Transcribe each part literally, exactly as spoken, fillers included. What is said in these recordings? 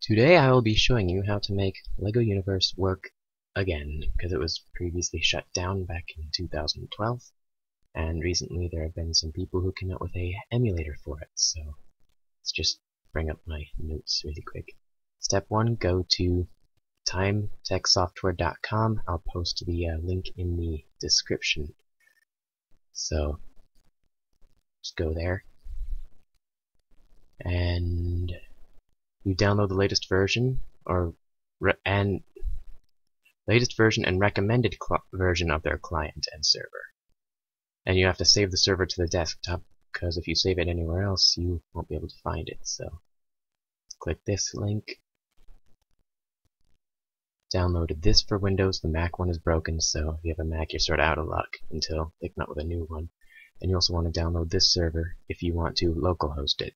Today I will be showing you how to make LEGO Universe work again, because it was previously shut down back in two thousand twelve, and recently there have been some people who came out with a emulator for it, so let's just bring up my notes really quick. Step one, go to time tech software dot com. I'll post the uh, link in the description. So, just go there, and you download the latest version, or re and latest version and recommended version of their client and server. And you have to save the server to the desktop, because if you save it anywhere else, you won't be able to find it. So, click this link. Downloaded this for Windows. The Mac one is broken, so if you have a Mac, you're sort of out of luck until they come up with a new one. And you also want to download this server if you want to localhost it.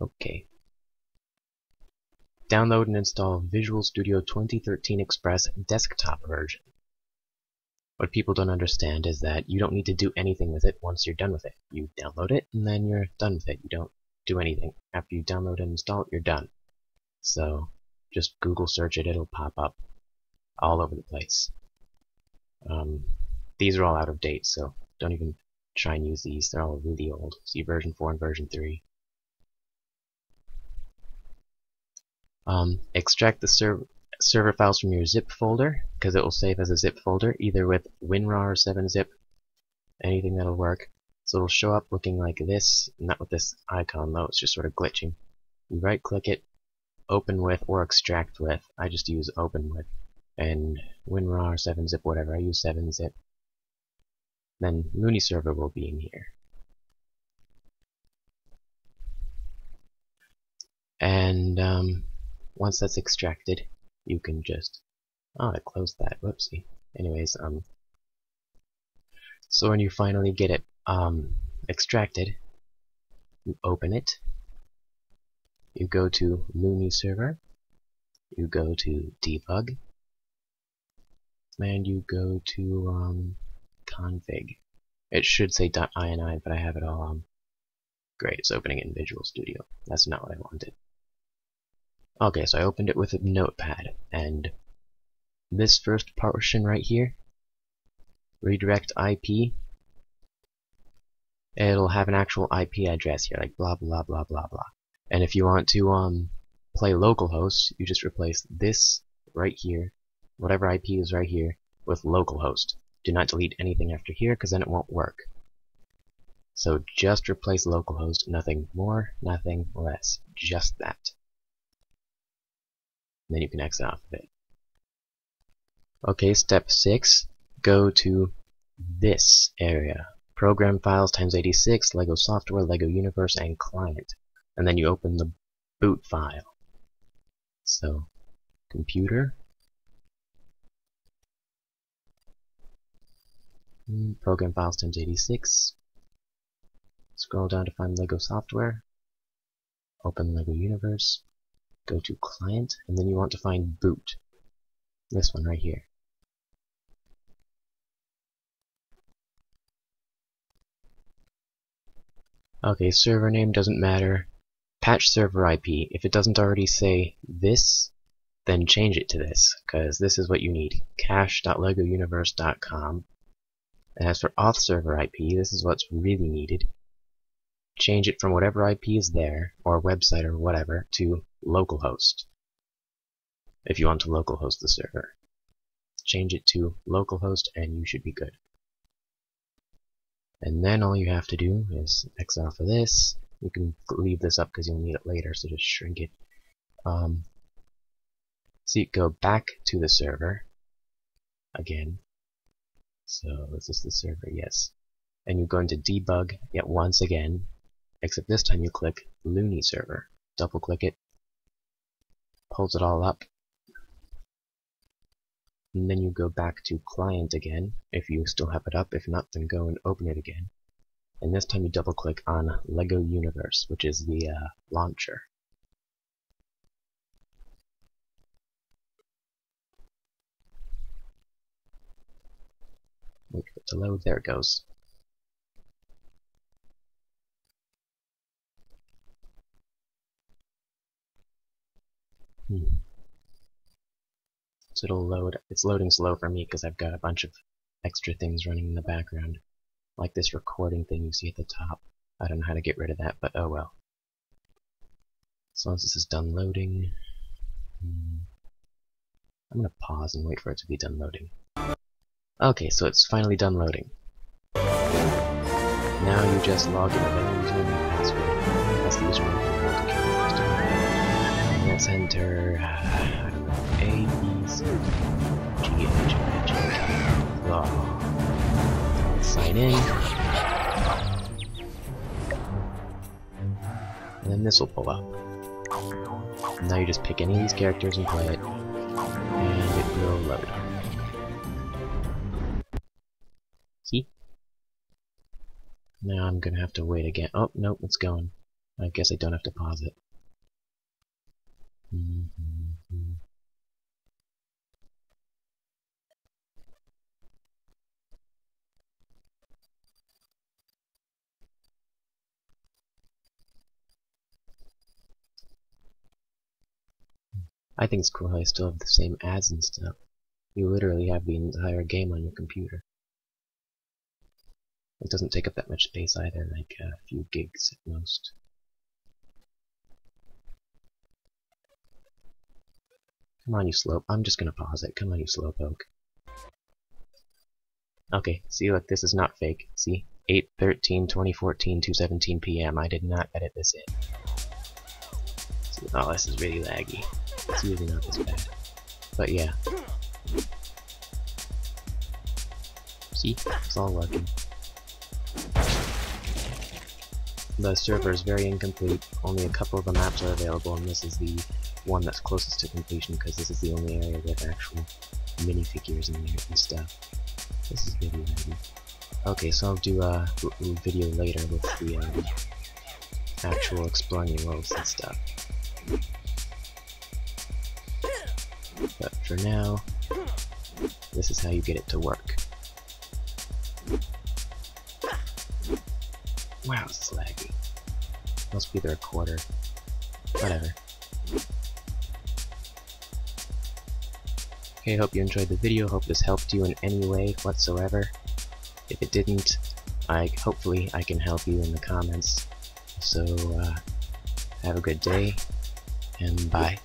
Okay. Download and install Visual Studio twenty thirteen Express desktop version. What people don't understand is that you don't need to do anything with it once you're done with it. You download it, and then you're done with it. You don't do anything. After you download and install it, you're done. So, just Google search it, it'll pop up all over the place. Um, these are all out of date, so don't even try and use these. They're all really old. See version four and version three. Um, extract the serv server files from your zip folder, because it will save as a zip folder, either with WinRAR or seven zip, anything that'll work. So it'll show up looking like this, not with this icon though, it's just sort of glitching. You right click it, open with or extract with. I just use open with, and WinRAR, seven zip, whatever, I use seven zip. Then Looney server will be in here. And um, once that's extracted, you can just, oh, I closed that, whoopsie. Anyways, um, so when you finally get it um, extracted, you open it, you go to Looney server, you go to debug, and you go to um, config. It should say .ini, but I have it all on. Um, great, it's opening it in Visual Studio. That's not what I wanted. Okay, so I opened it with a notepad, and this first portion right here, redirect I P, it'll have an actual I P address here, like blah blah blah blah blah. And if you want to um, play localhost, you just replace this right here, whatever I P is right here, with localhost. Do not delete anything after here, because then it won't work. So just replace localhost, nothing more, nothing less, just that. And then you can exit off of it. Okay, step six, go to this area. Program files, times eighty-six, LEGO software, LEGO Universe, and client. And then you open the boot file. So, computer, program files times eighty-six, scroll down to find LEGO software, open LEGO Universe, go to client, and then you want to find boot. This one right here. Okay, server name doesn't matter. Patch server I P. If it doesn't already say this, then change it to this, because this is what you need. cache dot lego universe dot com. And as for auth server I P, this is what's really needed. Change it from whatever I P is there, or website or whatever, to localhost. If you want to localhost the server. Change it to localhost and you should be good. And then all you have to do is exit off of this. You can leave this up because you'll need it later, so just shrink it. Um, so you go back to the server again. So is this the server? Yes. And you go into debug yet once again, except this time you click Looney server. Double click it, pulls it all up, and then you go back to client again, if you still have it up. If not, then go and open it again. And this time you double click on LEGO Universe, which is the uh, launcher. Wait for it to load, there it goes. Hmm. So it'll load. It's loading slow for me because I've got a bunch of extra things running in the background, like this recording thing you see at the top. I don't know how to get rid of that, but oh well. As long as this is done loading, hmm, I'm gonna pause and wait for it to be done loading. Okay, so it's finally done loading. Now you just log in with a username and password. That's the username you want to keep posted. And let's enter, I don't know, A, B, C, G, H, I, J, K, log. Sign in. And then this will pull up. Now you just pick any of these characters and play it, and it will load. See? Now I'm gonna have to wait again. Oh, nope, it's going. I guess I don't have to pause it. Mm-hmm. I think it's cool how I still have the same ads and stuff. You literally have the entire game on your computer. It doesn't take up that much space either, like a few gigs at most. Come on, you slope. I'm just gonna pause it. Come on, you slowpoke. Okay, see, look, this is not fake. See? eight thirteen twenty fourteen, two seventeen p m I did not edit this in. See, oh, this is really laggy. It's usually not this bad. But yeah. See? It's all working. The server is very incomplete. Only a couple of the maps are available, and this is the one that's closest to completion because this is the only area with actual minifigures in there and stuff. This is video ready. Okay, so I'll do a video later with the um, actual exploring your worlds and stuff. But for now, this is how you get it to work. Wow, it's laggy. Must be the recorder. Whatever. Okay, hope you enjoyed the video. Hope this helped you in any way whatsoever. If it didn't, I hopefully I can help you in the comments. So, uh, have a good day, and bye.